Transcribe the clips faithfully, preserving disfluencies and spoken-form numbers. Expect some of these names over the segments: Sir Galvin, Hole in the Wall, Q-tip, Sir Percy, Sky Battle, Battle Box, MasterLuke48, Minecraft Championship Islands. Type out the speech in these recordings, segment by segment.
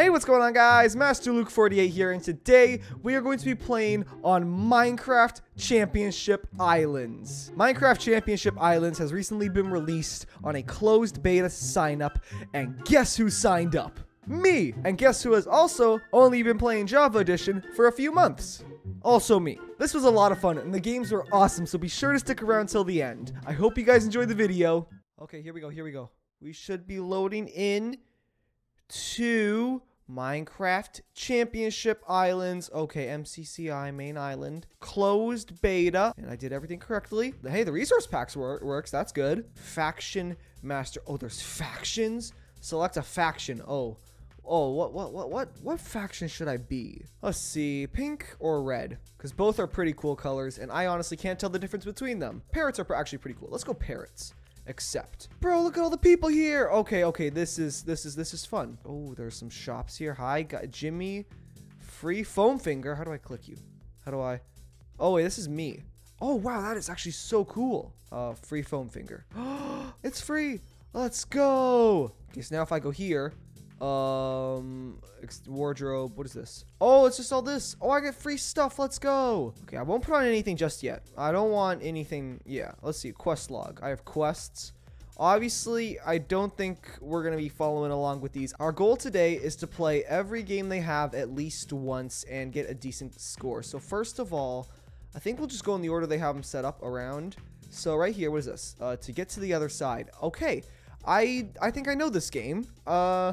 Hey, what's going on, guys? Master Luke forty-eight here, and today we are going to be playing on Minecraft Championship Islands. Minecraft Championship Islands has recently been released on a closed beta sign-up, and guess who signed up? Me! And guess who has also only been playing Java Edition for a few months? Also me. This was a lot of fun, and the games were awesome, so be sure to stick around till the end. I hope you guys enjoyed the video. Okay, here we go, here we go. We should be loading in to Minecraft Championship Islands. Okay, M C C I main island, closed beta, and I did everything correctly. Hey, the resource packs work works. That's good. Faction master. Oh, there's factions. Select a faction. Oh, oh, what, what, what, what, what faction should I be? Let's see, pink or red, because both are pretty cool colors, and I honestly can't tell the difference between them. Parrots are actually pretty cool. Let's go parrots. Accept. Bro, look at all the people here. Okay, okay, this is this is this is fun. Oh, there's some shops here. Hi, got Jimmy, free foam finger. How do I click you? How do I? Oh wait, this is me. Oh wow, that is actually so cool. Uh, free foam finger. It's free. Let's go. Okay, so now if I go here, um, wardrobe. What is this? Oh, it's just all this. Oh, I get free stuff. Let's go. Okay, I won't put on anything just yet. I don't want anything. Yeah, let's see. Quest log. I have quests. Obviously, I don't think we're going to be following along with these. Our goal today is to play every game they have at least once and get a decent score. So first of all, I think we'll just go in the order they have them set up around. So right here, what is this? Uh, to get to the other side. Okay, I I think I know this game. Uh...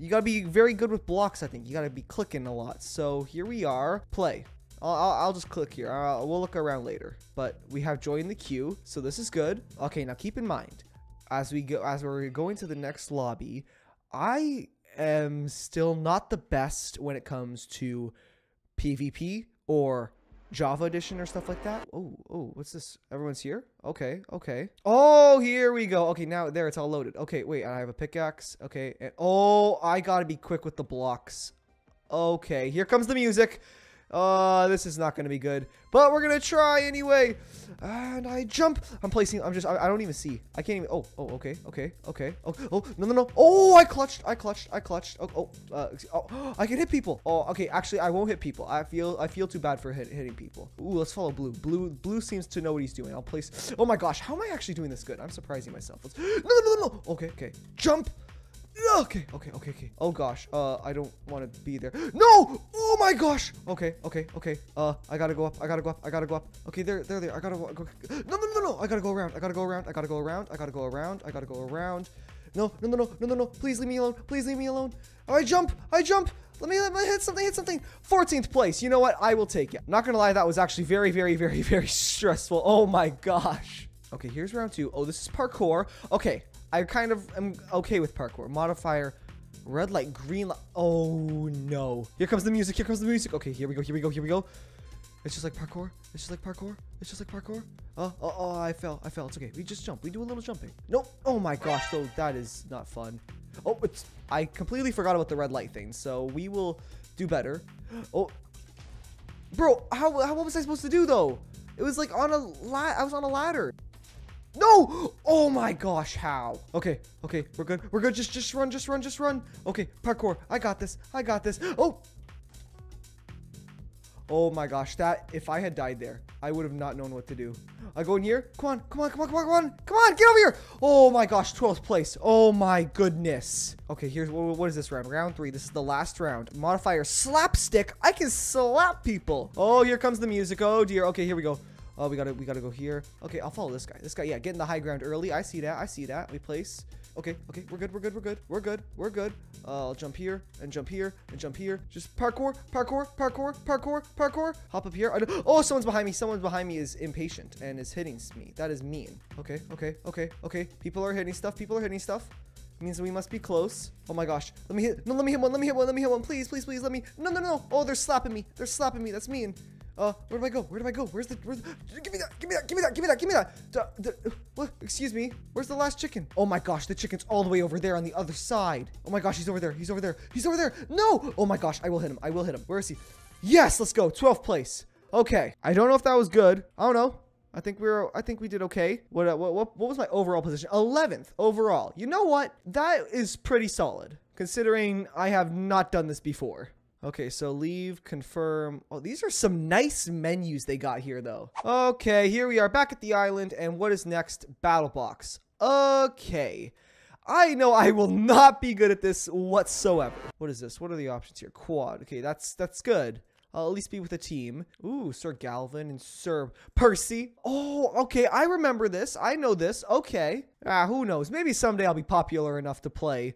You gotta be very good with blocks, I think. You gotta be clicking a lot. So here we are. Play. I'll, I'll, I'll just click here. I'll, we'll look around later. But we have joined the queue, so this is good. Okay, now keep in mind, as we go, as we're going to the next lobby, I am still not the best when it comes to PvP or Java Edition or stuff like that. Oh, oh, what's this? Everyone's here? Okay, okay. Oh, here we go. Okay, now there, it's all loaded. Okay, wait, I have a pickaxe. Okay, and oh, I gotta be quick with the blocks. Okay, here comes the music. Uh, this is not gonna be good, but we're gonna try anyway. And I jump. I'm placing, I'm just, I, I don't even see. I can't even, oh, oh, okay, okay, okay. Oh, oh, no, no, no. Oh, I clutched, I clutched, I clutched. Oh, oh, uh, oh, I can hit people. Oh, okay, actually, I won't hit people. I feel, I feel too bad for hit, hitting people. Ooh, let's follow Blue. Blue, Blue seems to know what he's doing. I'll place, oh my gosh, how am I actually doing this good? I'm surprising myself. Let's, no, no, no, no. Okay, okay, jump. Okay, okay, okay, okay. Oh gosh, uh, I don't want to be there. No! Oh my gosh! Okay, okay, okay. Uh, I gotta go up, I gotta go up, I gotta go up. Okay, there, there, there. I gotta go. No, no, no, no! I gotta go around, I gotta go around, I gotta go around, I gotta go around, I gotta go around. No, no, no, no, no, no, no. Please leave me alone, please leave me alone. Oh, I jump, I jump! Let me, let me hit something, hit something. fourteenth place, you know what? I will take it. Not gonna lie, that was actually very, very, very, very stressful. Oh my gosh. Okay, here's round two. Oh, this is parkour. Okay. I kind of am okay with parkour. Modifier, red light, green light. Oh, no. Here comes the music. Here comes the music. Okay, here we go. Here we go. Here we go. It's just like parkour. It's just like parkour. It's just like parkour. Oh, oh, oh, I fell. I fell. It's okay. We just jump. We do a little jumping. Nope. Oh, my gosh. Though, that is not fun. Oh, it's, I completely forgot about the red light thing. So we will do better. Oh, bro. How, how what was I supposed to do, though? It was like on a la- I was on a ladder. No! Oh my gosh, how? Okay, okay, we're good. We're good. Just just run, just run, just run. Okay, parkour. I got this. I got this. Oh! Oh my gosh, that, if I had died there, I would have not known what to do. I go in here. Come on, come on, come on, come on, come on. Come on, get over here. Oh my gosh, twelfth place. Oh my goodness. Okay, here's, what, what is this round? Round three. This is the last round. Modifier, slapstick. I can slap people. Oh, here comes the music. Oh dear. Okay, here we go. Oh, we gotta, we gotta go here. Okay, I'll follow this guy. This guy, yeah, getting the high ground early. I see that, I see that. We place. Okay, okay, we're good, we're good, we're good, we're good, we're good. Uh, I'll jump here, and jump here, and jump here. Just parkour, parkour, parkour, parkour, parkour. Hop up here. Oh, someone's behind me. Someone behind me is impatient and is hitting me. That is mean. Okay, okay, okay, okay. People are hitting stuff, people are hitting stuff. It means we must be close. Oh my gosh. Let me hit, no, let me hit one, let me hit one, let me hit one. Please, please, please, let me. No, no, no. Oh, they're slapping me. They're slapping me. That's mean. Uh, where do I go? Where do I go? Where's the, where's the, give me that, give me that, give me that, give me that, give me that. The, the, what? Excuse me. Where's the last chicken? Oh my gosh, the chicken's all the way over there on the other side. Oh my gosh, he's over there. He's over there. He's over there. No. Oh my gosh, I will hit him. I will hit him. Where is he? Yes, let's go. twelfth place. Okay. I don't know if that was good. I don't know. I think we were, I think we did okay. What, what, what, what was my overall position? eleventh overall. You know what? That is pretty solid. considering I have not done this before. Okay, so leave, confirm. Oh, these are some nice menus they got here, though. Okay, here we are back at the island, and what is next? Battle Box. Okay. I know I will not be good at this whatsoever. What is this? What are the options here? Quad. Okay, that's that's good. I'll at least be with a team. Ooh, Sir Galvin and Sir Percy. Oh, okay, I remember this. I know this. Okay. Ah, who knows? Maybe someday I'll be popular enough to play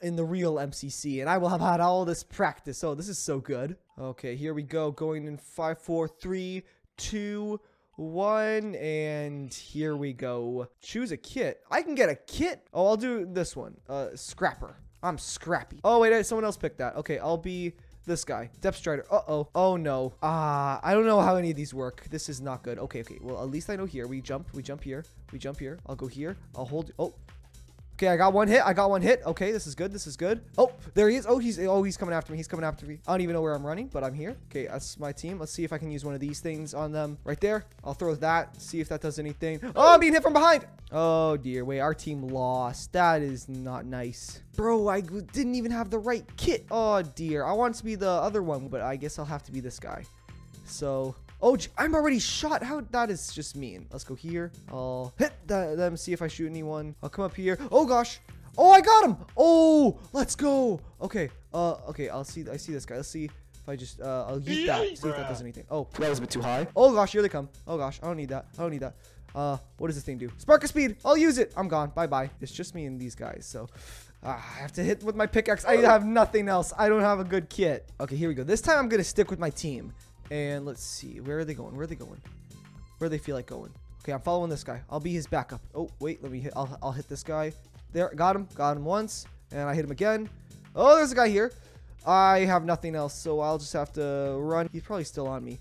in the real M C C, and I will have had all this practice. Oh, this is so good. Okay, here we go. Going in five, four, three, two, one, and here we go. Choose a kit. I can get a kit. Oh, I'll do this one. Uh, Scrapper. I'm scrappy. Oh, wait, someone else picked that. Okay, I'll be this guy. Depth Strider. Uh-oh. Oh, no. Ah, uh, I don't know how any of these work. This is not good. Okay, okay. Well, at least I know here. We jump. We jump here. We jump here. I'll go here. I'll hold. Oh. Okay, I got one hit. I got one hit. Okay, this is good. This is good. Oh, there he is. Oh, he's oh he's coming after me. He's coming after me. I don't even know where I'm running, but I'm here. Okay, that's my team. Let's see if I can use one of these things on them. Right there. I'll throw that. See if that does anything. Oh, I'm being hit from behind. Oh, dear. Wait, our team lost. That is not nice. Bro, I didn't even have the right kit. Oh, dear. I want to be the other one, but I guess I'll have to be this guy. So... oh, I'm already shot. How? That is just mean. Let's go here. I'll hit the, them, see if I shoot anyone. I'll come up here. Oh, gosh. Oh, I got him. Oh, let's go. Okay. Uh, okay, I'll see. I see this guy. Let's see if I just, uh, I'll yeet that. See if that does anything. Oh, that was a bit too high. Oh, gosh, here they come. Oh, gosh, I don't need that. I don't need that. Uh, what does this thing do? Spark of speed. I'll use it. I'm gone. Bye-bye. It's just me and these guys, so... Uh, I have to hit with my pickaxe. I have nothing else. I don't have a good kit. Okay, here we go. This time, I'm going to stick with my team. And let's see. Where are they going? Where are they going? Where do they feel like going? Okay, I'm following this guy. I'll be his backup. Oh, wait. Let me hit. I'll, I'll hit this guy. There. Got him. Got him once. And I hit him again. Oh, there's a guy here. I have nothing else, so I'll just have to run. He's probably still on me.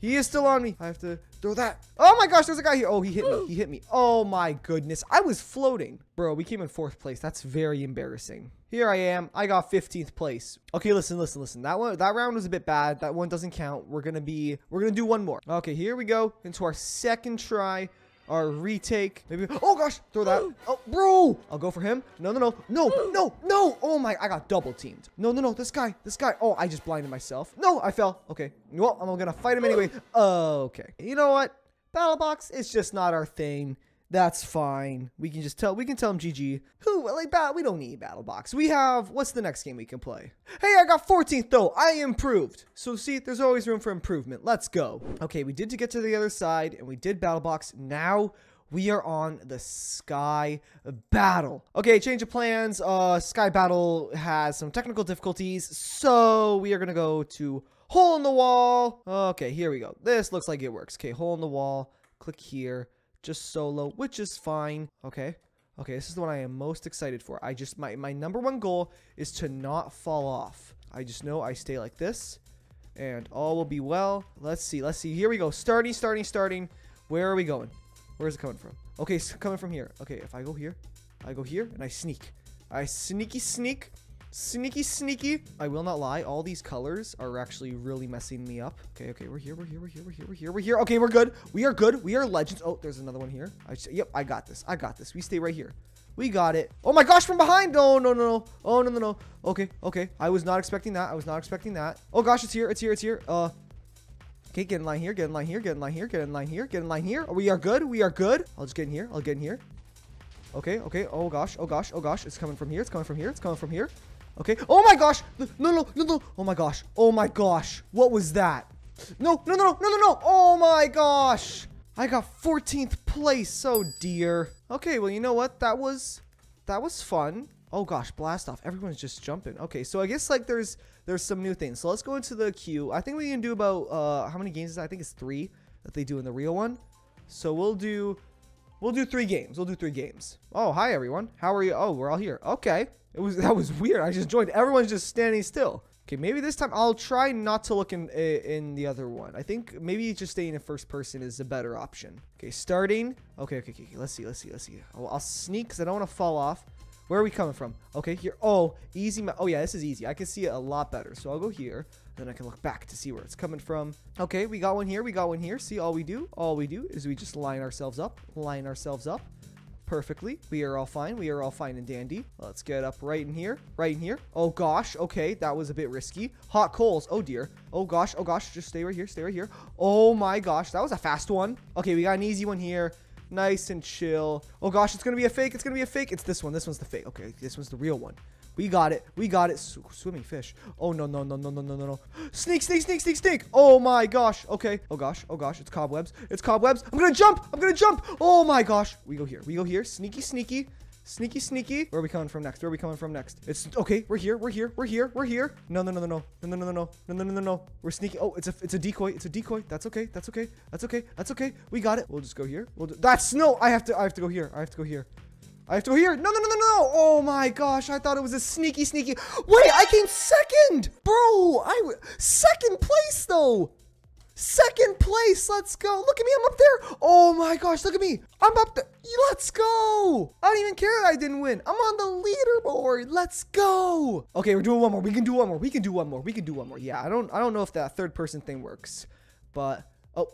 He is still on me. I have to throw that. Oh, my gosh. There's a guy here. Oh, he hit me. He hit me. Oh, my goodness. I was floating. Bro, we came in fourth place. That's very embarrassing. Here I am. I got fifteenth place. Okay, listen, listen, listen. That one, that round was a bit bad. That one doesn't count. We're going to be, we're going to do one more. Okay, here we go. Into our second try. Our retake. Maybe. Oh, gosh. Throw that. Oh, bro. I'll go for him. No, no, no. No, no, no. Oh, my. I got double teamed. No, no, no. This guy. This guy. Oh, I just blinded myself. No, I fell. Okay. Well, I'm going to fight him anyway. Okay. You know what? Battle Box is just not our thing. That's fine. We can just tell. We can tell him G G. Who? Like, bat, we don't need Battle Box. We have. What's the next game we can play? Hey, I got fourteenth though. I improved. So see, there's always room for improvement. Let's go. Okay, we did to get to the other side, and we did Battle Box. Now we are on the Sky Battle. Okay, change of plans. Uh, Sky Battle has some technical difficulties, so we are gonna go to Hole in the Wall. Okay, here we go. This looks like it works. Okay, Hole in the Wall. Click here. Just solo, which is fine. Okay. Okay, this is the one I am most excited for. I just, my, my number one goal is to not fall off. I just know I stay like this and all will be well. Let's see. Let's see. Here we go. Starting, starting, starting. Where are we going? Where is it coming from? Okay, it's coming from here. Okay, if I go here, I go here and I sneak. I sneaky sneak. Sneaky, sneaky. I will not lie. All these colors are actually really messing me up. Okay, okay. We're here. We're here. We're here. We're here. We're here. We're here. Okay, we're good. We are good. We are legends. Oh, there's another one here. I just, yep, I got this. I got this. We stay right here. We got it. Oh my gosh, from behind. No, no, no, no. Oh, no, no, no. Okay, okay. I was not expecting that. I was not expecting that. Oh gosh, it's here. It's here. It's here. Uh, okay, get in line here. Get in line here. Get in line here. Get in line here. Get in line here. Oh, we are good. We are good. I'll just get in here. I'll get in here. Okay, okay. Oh gosh. Oh gosh. Oh gosh. It's coming from here. It's coming from here. It's coming from here. Okay. Oh my gosh. No, no, no, no. Oh my gosh. Oh my gosh. What was that? No, no, no, no, no, no, no. Oh my gosh. I got fourteenth place. Oh dear. Okay. Well, you know what? That was, that was fun. Oh gosh. Blast off. Everyone's just jumping. Okay. So I guess like there's, there's some new things. So let's go into the queue. I think we can do about, uh, how many games is that? I think it's three that they do in the real one. So we'll do, we'll do three games. We'll do three games. Oh, hi everyone. How are you? Oh, we're all here. Okay. It was, that was weird. I just joined. Everyone's just standing still. Okay, maybe this time I'll try not to look in in the other one. I think maybe just staying in first person is a better option. Okay, starting. Okay, okay, okay. Let's see. Let's see. Let's see. I'll, I'll sneak because I don't want to fall off. Where are we coming from? Okay, here. Oh, easy. Oh, yeah, this is easy. I can see it a lot better. So I'll go here. Then I can look back to see where it's coming from. Okay, we got one here. We got one here. See, all we do, all we do is we just line ourselves up. Line ourselves up. perfectly. We are all fine. We are all fine and dandy. Let's get up right in here. Right in here. Oh, gosh. Okay, that was a bit risky. Hot coals. Oh, dear. Oh, gosh. Oh, gosh. Just stay right here. Stay right here. Oh, my gosh. That was a fast one. Okay, we got an easy one here. Nice and chill. Oh, gosh. It's going to be a fake. It's going to be a fake. It's this one. This one's the fake. Okay, this one's the real one. We got it. We got it. Sw- swimming fish. Oh, no, no, no, no, no, no, no, no. Sneak, sneak, sneak, sneak, sneak. Oh, my gosh. Okay. Oh, gosh. Oh, gosh. It's cobwebs. It's cobwebs. I'm going to jump. I'm going to jump. Oh, my gosh. We go here. We go here. Sneaky, sneaky. Sneaky, sneaky. Where are we coming from next? Where are we coming from next? It's okay. We're here. We're here. We're here. We're here. No, no, no, no, no, no, no, no, no, no, no, no, no. We're sneaky. Oh, it's a, it's a decoy. It's a decoy. That's okay. That's okay. That's okay. That's okay. We got it. We'll just go here. We'll. That's no. I have to. I have to go here. I have to go here. I have to go here. No, no, no, no, no. Oh, my gosh. I thought it was a sneaky, sneaky. Wait, I came second. Bro, I w second place, though. Second place. Let's go. Look at me. I'm up there. Oh, my gosh. Look at me. I'm up there. Let's go. I don't even care that I didn't win. I'm on the leaderboard. Let's go. Okay, we're doing one more. We can do one more. We can do one more. We can do one more. Yeah, I don't, I don't know if that third person thing works, but oh.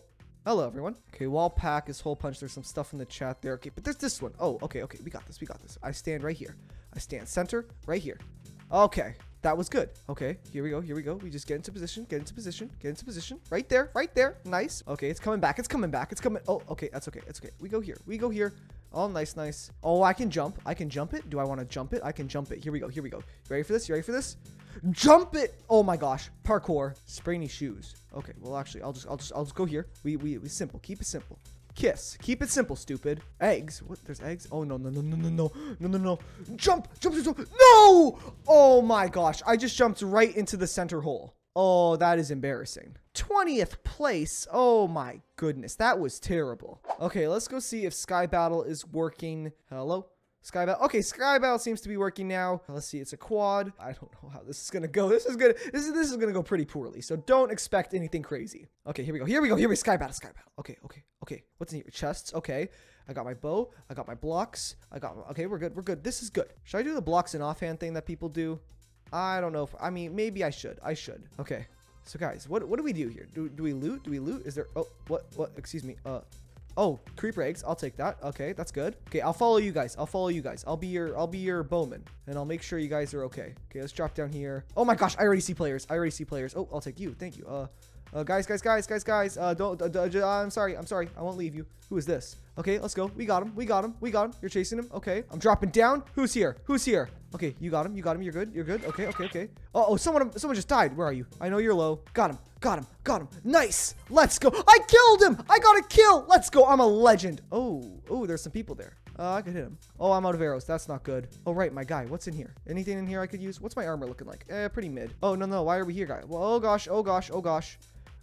Hello, everyone. Okay, wall pack is hole punch. There's some stuff in the chat there. Okay, but there's this one. Oh, okay, okay. We got this. We got this. I stand right here. I stand center right here. Okay, that was good. Okay, here we go. Here we go. We just get into position. Get into position. Get into position. Right there. Right there. Nice. Okay, it's coming back. It's coming back. It's coming. Oh, okay. That's okay. It's okay. We go here. We go here. Oh, nice, nice. Oh, I can jump. I can jump it. Do I want to jump it? I can jump it. Here we go. Here we go. You ready for this? You ready for this? Jump it. Oh my gosh. Parkour. Sprainy shoes. Okay, well actually I'll just I'll just I'll just go here. We we we simple. Keep it simple. Kiss. Keep it simple, stupid. Eggs. What? There's eggs? Oh no no no no no no no no no. Jump! Jump! Jump! No! Oh my gosh. I just jumped right into the center hole. Oh, that is embarrassing. twentieth place. Oh my goodness. That was terrible. Okay, let's go see if Sky Battle is working. Hello? Sky Battle. Okay, Sky Battle seems to be working now. Let's see, it's a quad. I don't know how this is gonna go. This is gonna this is this is gonna go pretty poorly. So don't expect anything crazy. Okay, here we go. Here we go. Here we go. Sky Battle. Sky Battle. Okay, okay, okay. What's in here? Chests. Okay. I got my bow. I got my blocks. I got. Okay, we're good. We're good. This is good. Should I do the blocks and offhand thing that people do? I don't know. If, I mean, maybe I should. I should. Okay. So guys, what what do we do here? Do do we loot? Do we loot? Is there? Oh, what what? Excuse me. Uh. Oh, creeper eggs. I'll take that. Okay, that's good. Okay, I'll follow you guys. I'll follow you guys. I'll be your I'll be your bowman, and I'll make sure you guys are okay. Okay, let's drop down here. Oh my gosh, I already see players. I already see players. Oh, I'll take you. Thank you. Uh, uh guys, guys, guys, guys, guys. Uh, don't. Uh, uh, I'm sorry. I'm sorry. I won't leave you. Who is this? Okay, let's go. We got him. We got him. We got him. You're chasing him. Okay, I'm dropping down. Who's here? Who's here? Okay, you got him. You got him. You're good. You're good. Okay, okay, okay. Uh oh, someone someone just died. Where are you? I know you're low. Got him. Got him. Got him. Nice. Let's go. I killed him. I got a kill. Let's go. I'm a legend. Oh, oh, there's some people there. Uh, I could hit him. Oh, I'm out of arrows. That's not good. Oh, right. My guy. What's in here? Anything in here I could use? What's my armor looking like? Eh, pretty mid. Oh, no, no. Why are we here, guy? Well, oh, gosh. Oh, gosh. Oh, gosh.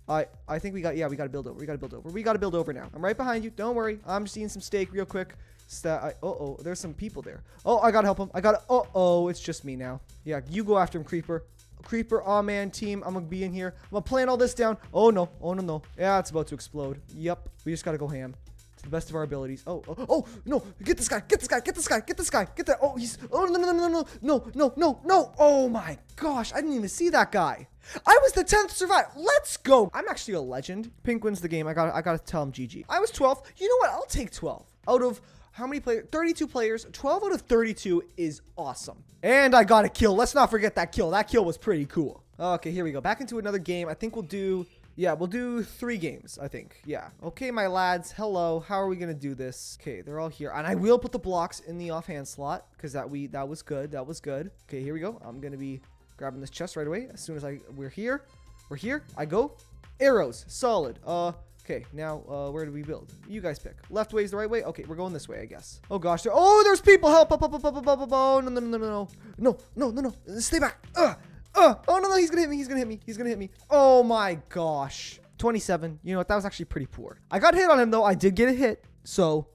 I, I think we got, yeah, we got to build over. We got to build over. We got to build over now. I'm right behind you. Don't worry. I'm just eating some steak real quick. That I, uh oh, there's some people there. Oh, I got to help him. I got to, oh, oh, it's just me now. Yeah, you go after him, creeper. Creeper, aw man, team. I'm gonna be in here. I'm gonna plan all this down. Oh no, oh no, no. Yeah, it's about to explode. Yep, we just gotta go ham to the best of our abilities. Oh, oh, oh, no, get this guy, get this guy, get this guy, get this guy, get that. Oh, he's, oh no, no, no, no, no, no, no, no, no. Oh my gosh, I didn't even see that guy. I was the tenth survivor. Let's go. I'm actually a legend. Pink wins the game. I gotta, I gotta tell him G G. I was twelfth. You know what? I'll take twelve out of. How many players? thirty-two players. twelve out of thirty-two is awesome. And I got a kill. Let's not forget that kill. That kill was pretty cool. Okay, here we go. Back into another game. I think we'll do... Yeah, we'll do three games, I think. Yeah. Okay, my lads. Hello. How are we going to do this? Okay, they're all here. And I will put the blocks in the offhand slot because that we that was good. That was good. Okay, here we go. I'm going to be grabbing this chest right away as soon as I... We're here. We're here. I go. Arrows. Solid. Uh... Okay, now, uh, where do we build? You guys pick. Left way is the right way? Okay, we're going this way, I guess. Oh, gosh. There oh, there's people. Help. Up, up, up, up, up, up, up. Oh, no, no, no, no, no. No, no, no, no. Stay back. Uh, uh. Oh, no, no. He's going to hit me. He's going to hit me. He's going to hit me. Oh, my gosh. twenty-seven. You know what? That was actually pretty poor. I got hit on him, though. I did get a hit, so...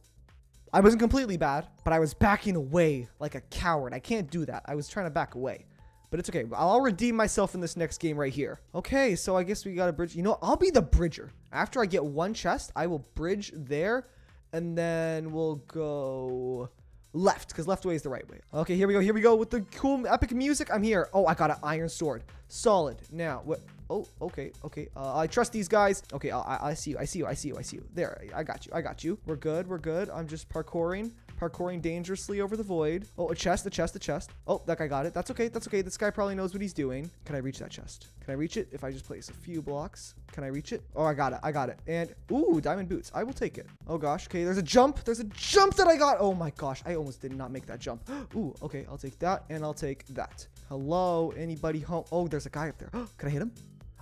I wasn't completely bad, but I was backing away like a coward. I can't do that. I was trying to back away. But it's okay. I'll redeem myself in this next game right here. Okay, so I guess we got a bridge. You know, I'll be the bridger. After I get one chest, I will bridge there. And then we'll go left, because left way is the right way. Okay, here we go. Here we go with the cool epic music. I'm here. Oh, I got an iron sword. Solid. Now, what? Oh, okay, okay. Uh, I trust these guys. Okay, I, I see you. I see you. I see you. I see you. There, I got you. I got you. We're good. We're good. I'm just parkouring. parkouring dangerously over the void. Oh, a chest, a chest, a chest. Oh, that guy got it. That's okay. That's okay. This guy probably knows what he's doing. Can I reach that chest? Can I reach it if I just place a few blocks? Can I reach it? Oh, I got it. I got it. And ooh, diamond boots. I will take it. Oh gosh. Okay, there's a jump. There's a jump that I got. Oh my gosh. I almost did not make that jump. Ooh, okay. I'll take that and I'll take that. Hello, anybody home? Oh, there's a guy up there. Can I hit him?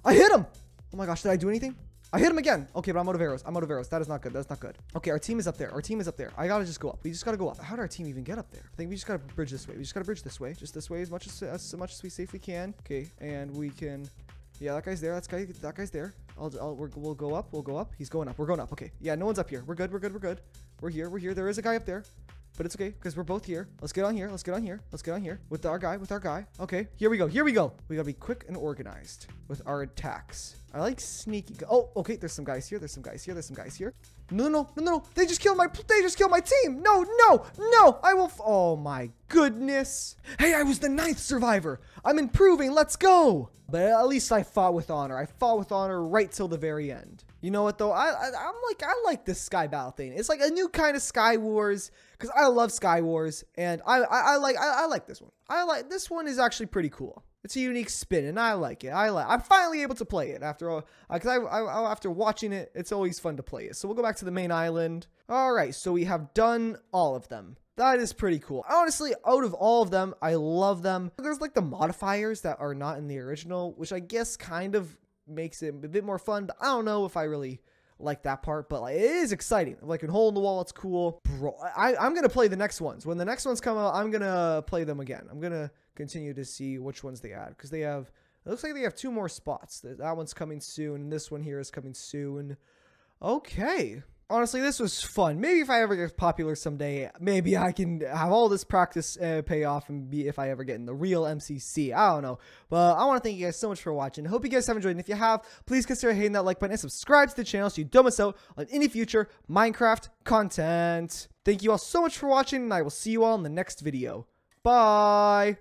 I hit him. Oh my gosh. Did I do anything? I hit him again. Okay, but I'm out of arrows. I'm out of arrows. That is not good. That's not good. Okay, our team is up there. Our team is up there. I gotta just go up. We just gotta go up. How did our team even get up there? I think we just gotta bridge this way. We just gotta bridge this way. Just this way as much as, as much as we safely can. Okay, and we can... Yeah, that guy's there. That's guy, that guy's there. I'll, I'll, we're, we'll go up. We'll go up. He's going up. We're going up. Okay. Yeah, no one's up here. We're good. We're good. We're good. We're here. We're here. There is a guy up there. But it's okay, because we're both here. Let's get on here. Let's get on here. Let's get on here. With our guy. With our guy. Okay. Here we go. Here we go. We gotta be quick and organized with our attacks. I like sneaky. Oh, okay. There's some guys here. There's some guys here. There's some guys here. No, no, no, no, no. They just killed my, they just killed my team. No, no, no. I will. F oh my goodness. Hey, I was the ninth survivor. I'm improving. Let's go. But at least I fought with honor. I fought with honor right till the very end. You know what though? I, I I'm like, I like this Sky Battle thing. It's like a new kind of Sky Wars because I love Sky Wars, and I I, I like I, I like this one. I like this one is actually pretty cool. It's a unique spin, and I like it. I like. I'm finally able to play it after all, because uh, I, I after watching it, it's always fun to play it. So we'll go back to the main island. All right, so we have done all of them. That is pretty cool. Honestly, out of all of them, I love them. There's like the modifiers that are not in the original, which I guess kind of makes it a bit more fun. But I don't know if I really like that part, but like, it is exciting. Like in Hole in the Wall, it's cool. Bro, I, I'm going to play the next ones. When the next ones come out, I'm going to play them again. I'm going to continue to see which ones they add because they have, it looks like they have two more spots. That one's coming soon. And this one here is coming soon. Okay. Honestly, this was fun. Maybe if I ever get popular someday, maybe I can have all this practice uh, pay off and be if I ever get in the real M C C. I don't know. But I want to thank you guys so much for watching. I hope you guys have enjoyed. And if you have, please consider hitting that like button and subscribe to the channel so you don't miss out on any future Minecraft content. Thank you all so much for watching, and I will see you all in the next video. Bye!